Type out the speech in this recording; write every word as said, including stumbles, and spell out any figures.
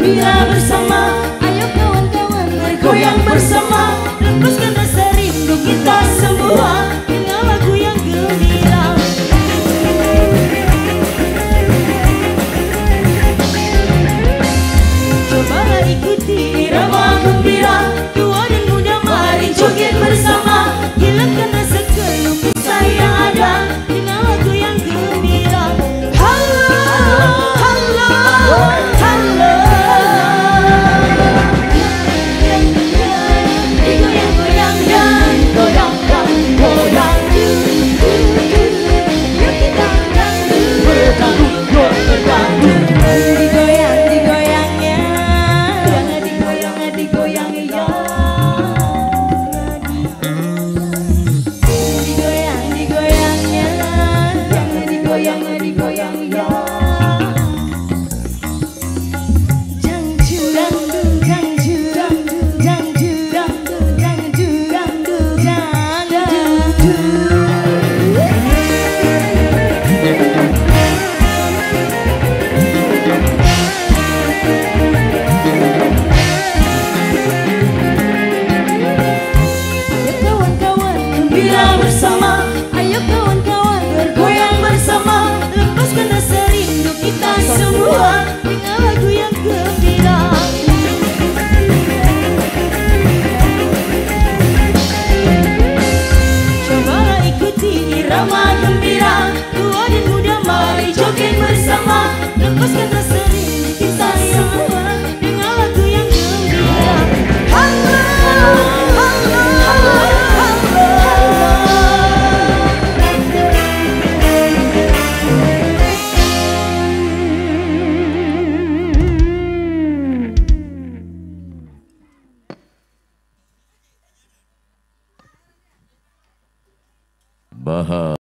gembira bersama. Ayo kawan-kawan bergoyang bersama, lepaskan rasa rindu kita semua. Baha